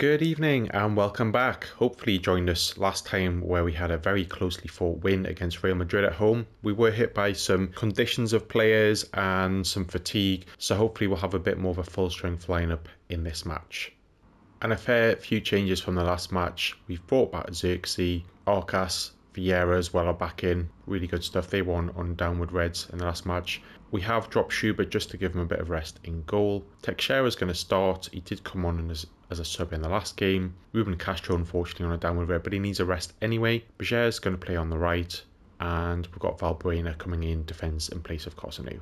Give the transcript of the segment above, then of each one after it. Good evening and welcome back. Hopefully you joined us last time where we had a very closely fought win against Real Madrid at home. We were hit by some conditions of players and some fatigue, so hopefully we'll have a bit more of a full strength lineup in this match. And a fair few changes from the last match. We've brought back Xerxes, Arcas, Vieira as well are back in. Really good stuff. They won on downward reds in the last match. We have dropped Schubert just to give him a bit of rest in goal. Teixeira is going to start. He did come on as a sub in the last game. Ruben Castro unfortunately on a downward red, but he needs a rest anyway. Bajer is going to play on the right, and we've got Valbuena coming in defence in place of Cotonou.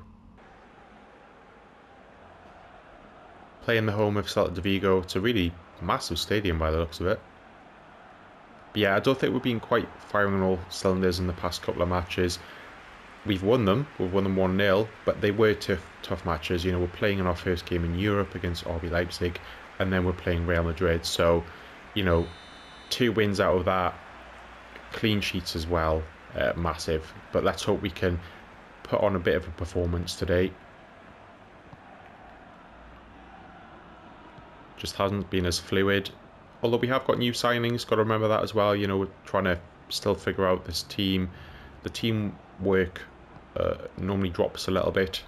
Playing the home of Celta de Vigo. It's a really massive stadium by the looks of it. But yeah, I don't think we've been quite firing on all cylinders in the past couple of matches. We've won them. We've won them 1-0, but they were tough matches. You know, we're playing in our first game in Europe against RB Leipzig, and then we're playing Real Madrid. So, you know, 2 wins out of that, clean sheets as well, massive. But let's hope we can put on a bit of a performance today. Just hasn't been as fluid. Although we have got new signings, got to remember that as well. You know, we're trying to still figure out this team. The team work normally drops a little bit,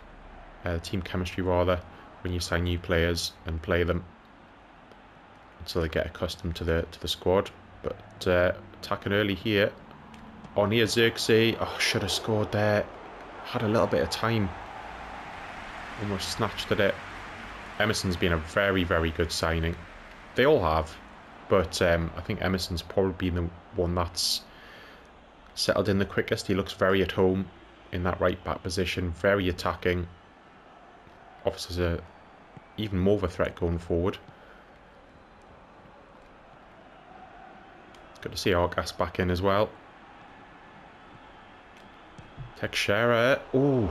team chemistry rather, when you sign new players and play them until they get accustomed to the squad. But attacking early here. On here Zirkzee, oh, should have scored there, had a little bit of time, almost snatched at it. Emerson's been a very, very good signing. They all have, but I think Emerson's probably been the one that's settled in the quickest. He looks very at home in that right back position, very attacking. Offers a even more of a threat going forward. Good to see Argus back in as well. Teixeira, ooh,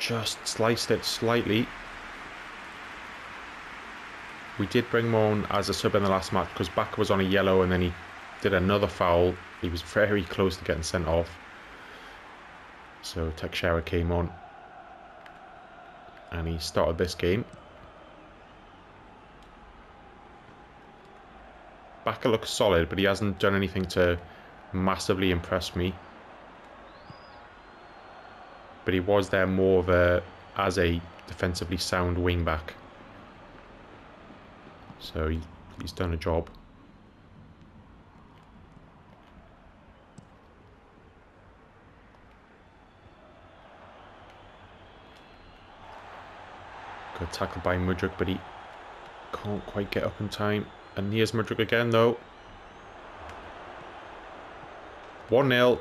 just sliced it slightly. We did bring him on as a sub in the last match because Baka was on a yellow and then he did another foul. He was very close to getting sent off. So Teixeira came on and he started this game. Bakker looks solid, but he hasn't done anything to massively impress me. But he was there more of as a defensively sound wing back. So he's done a job. Good tackle by Mudryk, but he can't quite get up in time. And here's Mudryk again, though. 1-0.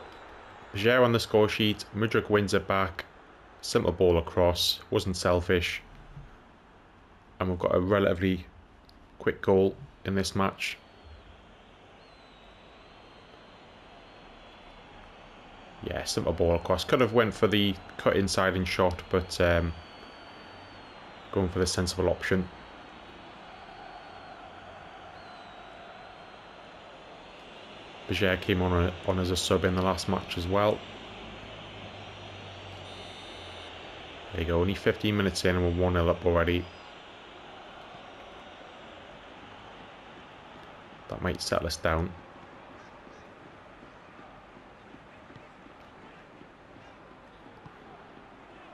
Bajer on the score sheet. Mudryk wins it back. Simple ball across. Wasn't selfish. And we've got a relatively quick goal in this match. Yeah, simple ball across. Could have went for the cut inside and shot, but going for the sensible option. Bajer came on as a sub in the last match as well. There you go, only 15 minutes in and we're 1-0 up already. That might settle us down.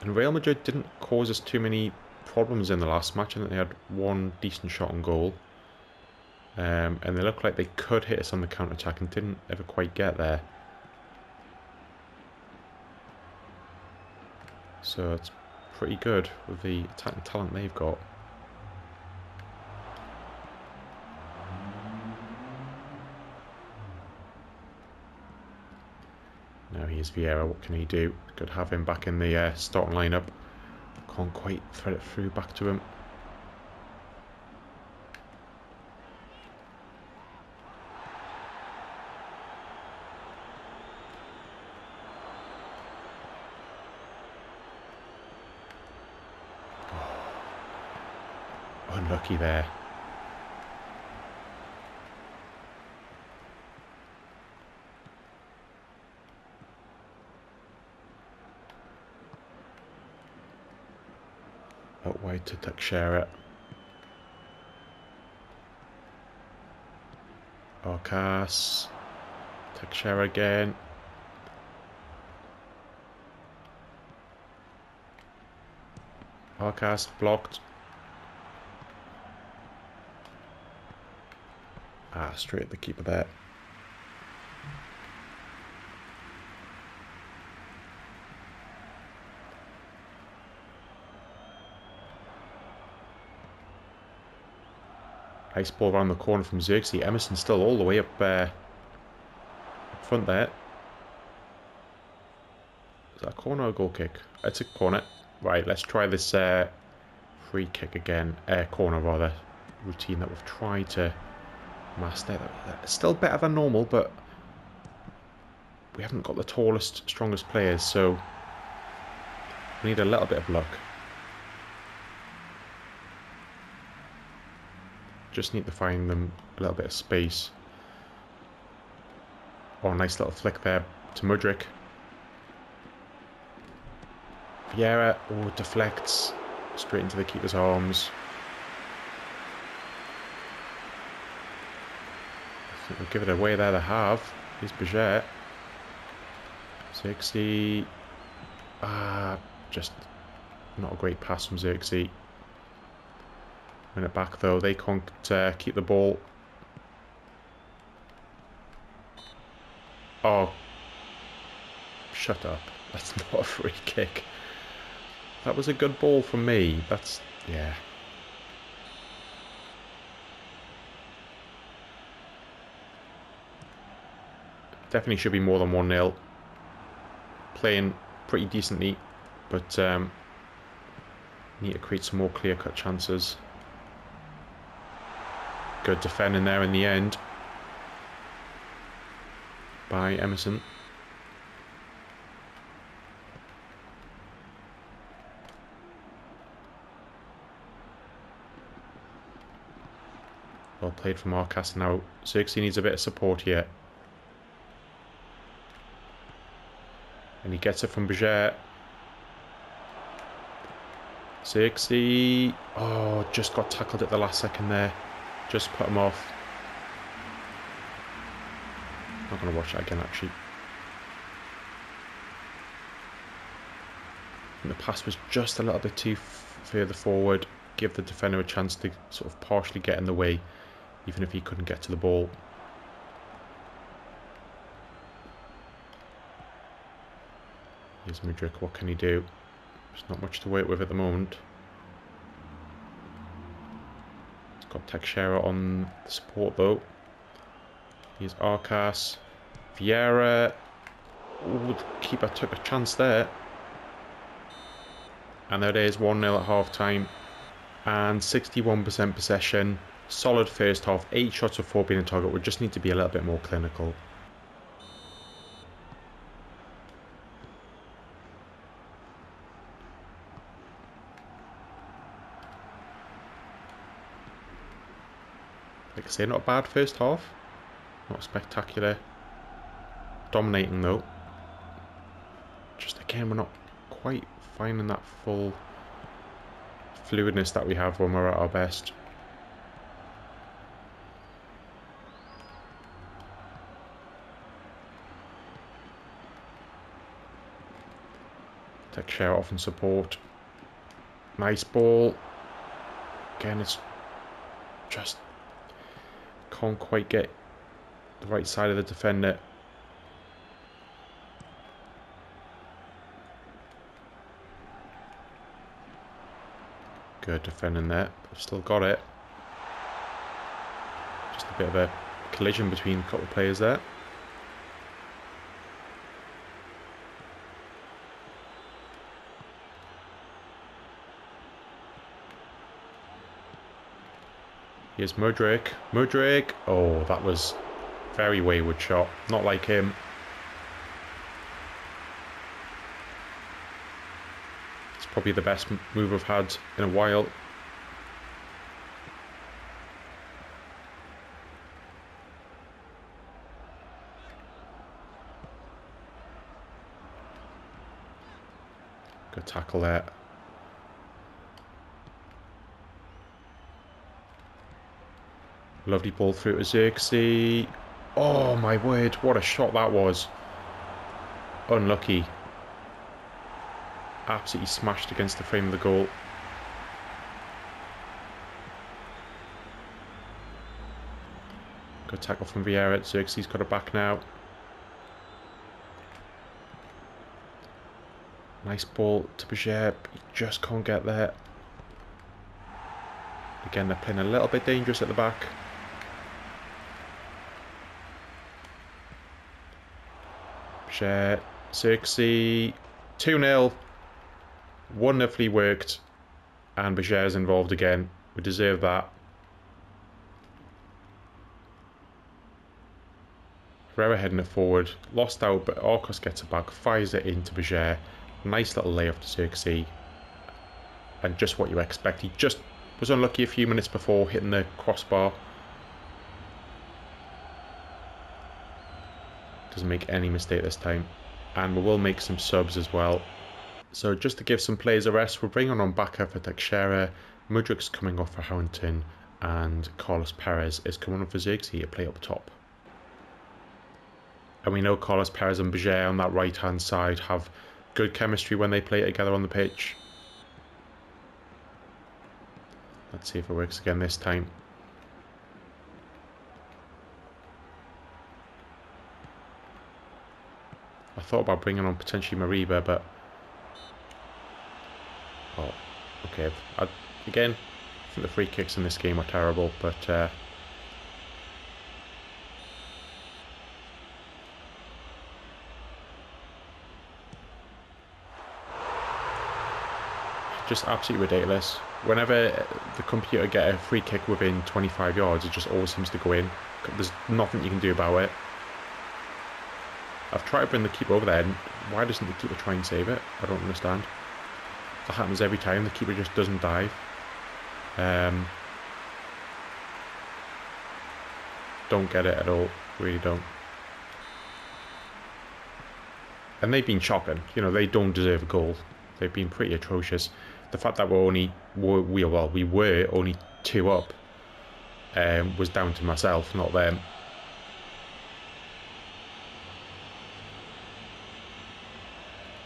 And Real Madrid didn't cause us too many problems in the last match. I think they had one decent shot on goal, and they looked like they could hit us on the counter-attack and didn't ever quite get there. So it's pretty good with the attacking talent they've got. Now here's Vieira. What can he do? Could have him back in the starting lineup. Can't quite thread it through back to him. Oh, unlucky there. Out wide to Teixeira. Arcas. Teixeira again. Arcas blocked. Ah, straight at the keeper there. Nice ball around the corner from Xerxes. Emerson still all the way up up front there. Is that a corner or a goal kick? It's a corner. Right, let's try this free kick again. Corner rather. Routine that we've tried to master. That's still better than normal, but we haven't got the tallest, strongest players, so we need a little bit of luck. Just need to find them a little bit of space. Oh, nice little flick there to Mudryk. Vieira, oh, deflects straight into the keeper's arms. I think we'll give it away there to have. Here's Bajer. 60. Ah, just not a great pass from Zirkzee. Win it back though, they can't keep the ball. Oh, shut up. That's not a free kick. That was a good ball from me. That's, yeah. Definitely should be more than 1-0. Playing pretty decently, but need to create some more clear-cut chances. Good defending there in the end by Emerson. Well played from Arcas now. Xerxes needs a bit of support here. And he gets it from Bajer. Xerxes. Oh, just got tackled at the last second there. Just put him off. I'm not going to watch that again, actually. And the pass was just a little bit too further forward. Give the defender a chance to sort of partially get in the way, even if he couldn't get to the ball. Here's Mudryk, what can he do? There's not much to work with at the moment. He's got Teixeira on the support though. Here's Arcas. Vieira. Oh, the keeper took a chance there. And there it is, 1-0 at half time. And 61% possession, solid first half, 8 shots of 4 being a target. We just need to be a little bit more clinical. Like I say, not a bad first half, not spectacular. Dominating though. Just again, we're not quite finding that full fluidness that we have when we're at our best. Teixeira off and support. Nice ball. Again, it's just can't quite get the right side of the defender. Good defending there, but still got it. Just a bit of a collision between a couple of players there. Here's Mudryk. Mudryk! Oh, that was a very wayward shot. Not like him. Probably the best move I've had in a while. Good tackle there. Lovely ball through to Xerxes. Oh my word, what a shot that was. Unlucky. Absolutely smashed against the frame of the goal. Good tackle from Vieira. Xerxes got it back now. Nice ball to Bajer. He just can't get there. Again, they're playing a little bit dangerous at the back. Bajer. Xerxes. 2-0. Wonderfully worked. And Bajer's involved again. We deserve that. Ferreira heading it forward, lost out, but Arcas gets it back, fires it into Bajer. Nice little layoff to Zirkzee. And just what you expect, he just was unlucky a few minutes before hitting the crossbar. Doesn't make any mistake this time. And we will make some subs as well. So just to give some players a rest, we're bringing on Baka for Teixeira, Mudryk's coming off for Harrington, and Carlos Perez is coming on for Zirkzee to play up top. And we know Carlos Perez and Bajer on that right-hand side have good chemistry when they play together on the pitch. Let's see if it works again this time. I thought about bringing on potentially Mariba, but... oh, okay. Again, I think the free kicks in this game are terrible, but... just absolutely ridiculous. Whenever the computer get a free kick within 25 yards, it just always seems to go in. There's nothing you can do about it. I've tried to bring the keeper over there, and why doesn't the keeper try and save it? I don't understand. That happens every time, the keeper just doesn't dive. Don't get it at all, really don't. And they've been shocking, you know, they don't deserve a goal. They've been pretty atrocious. The fact that we were only 2 up was down to myself, not them.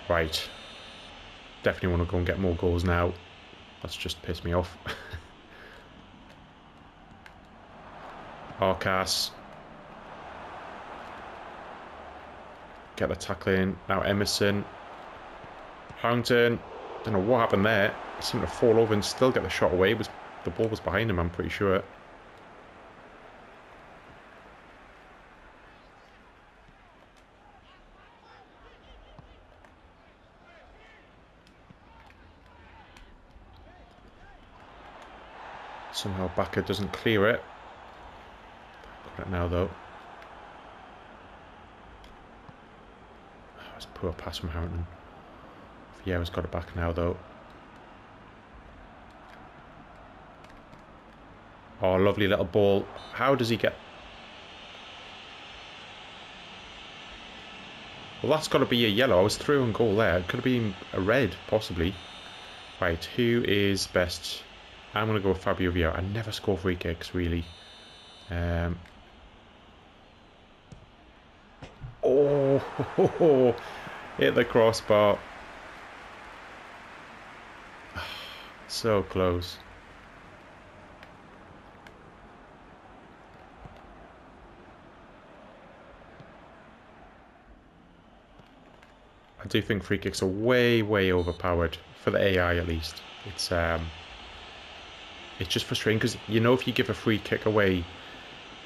Right. Definitely want to go and get more goals now. That's just pissed me off. Arcas. Get the tackle in. Now Emerson. Harrington. Don't know what happened there. He seemed to fall over and still get the shot away. The ball was behind him, I'm pretty sure. Somehow Bakker doesn't clear it. Got it now though. Oh, that's a poor pass from Harrington. Yeah, he's got it back now, though. Oh, lovely little ball. How does he get... well, that's got to be a yellow. I was through on goal there. It could have been a red, possibly. Right, who is best? I'm going to go with Fabio Vieira. I never score free kicks, really. Oh, ho, ho. Hit the crossbar. So close. I do think free kicks are way, way overpowered for the AI at least. It's just frustrating because you know if you give a free kick away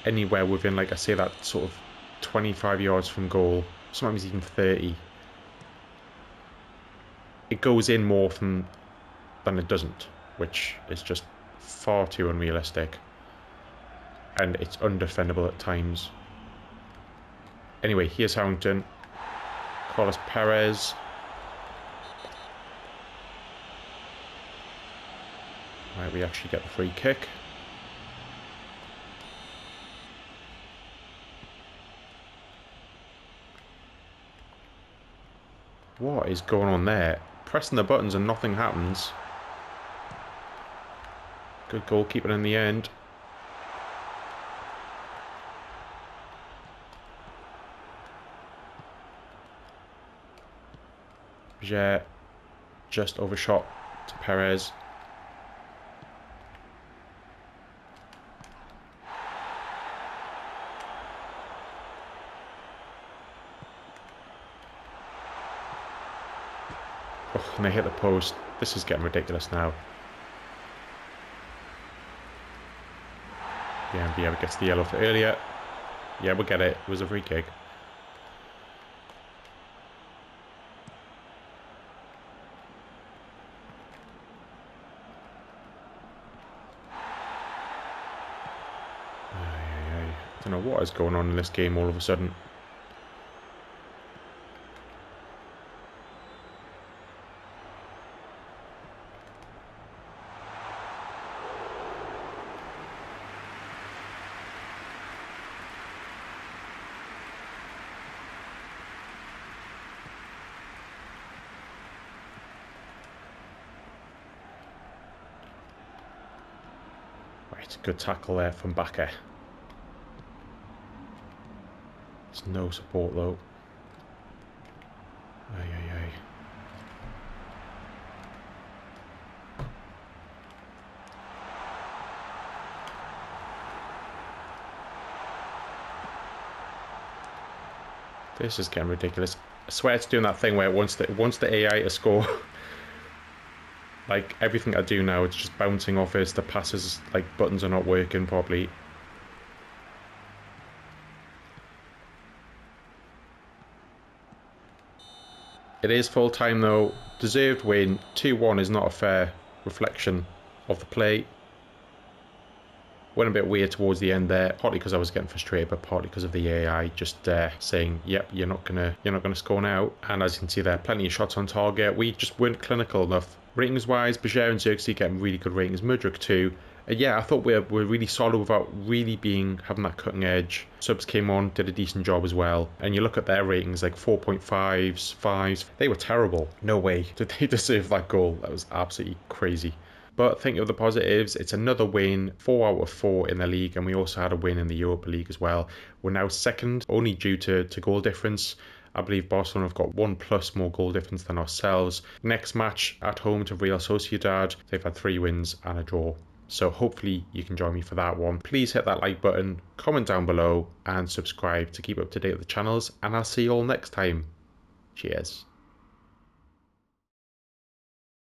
anywhere within, like I say, that sort of 25 yards from goal, sometimes even 30, it goes in more often than it doesn't, which is just far too unrealistic, and it's undefendable at times. Anyway, here's Harrington. Carlos Perez. Right, we actually get the free kick. What is going on there? Pressing the buttons and nothing happens. Good goalkeeping in the end. Bajer just overshot to Perez. Oh, and they hit the post. This is getting ridiculous now. Yeah, Vieira gets the yellow for earlier. Yeah, we'll get it. It was a free kick. I don't know what is going on in this game all of a sudden. Good tackle there from Bakker. There's no support though. Aye, aye, aye. This is getting ridiculous. I swear it's doing that thing where once the AI to score. Like, everything I do now, it's just bouncing off us. The passes, like, buttons are not working properly. It is full-time, though. Deserved win. 2-1 is not a fair reflection of the play. Went a bit weird towards the end there, partly because I was getting frustrated, but partly because of the AI just saying, yep, you're not gonna score now. And as you can see there, plenty of shots on target. We just weren't clinical enough. Ratings wise, Bajer and Zirkzee getting really good ratings, Mudryk too. And yeah, I thought we're really solid without really having that cutting edge. Subs came on, did a decent job as well. And you look at their ratings, like 4.5s, 5s. They were terrible. No way did they deserve that goal. That was absolutely crazy. But think of the positives, it's another win, 4 out of 4 in the league, and we also had a win in the Europa League as well. We're now second, only due to goal difference. I believe Barcelona have got 1+ more goal difference than ourselves. Next match at home to Real Sociedad, they've had 3 wins and a draw. So hopefully you can join me for that one. Please hit that like button, comment down below, and subscribe to keep up to date with the channels, and I'll see you all next time. Cheers.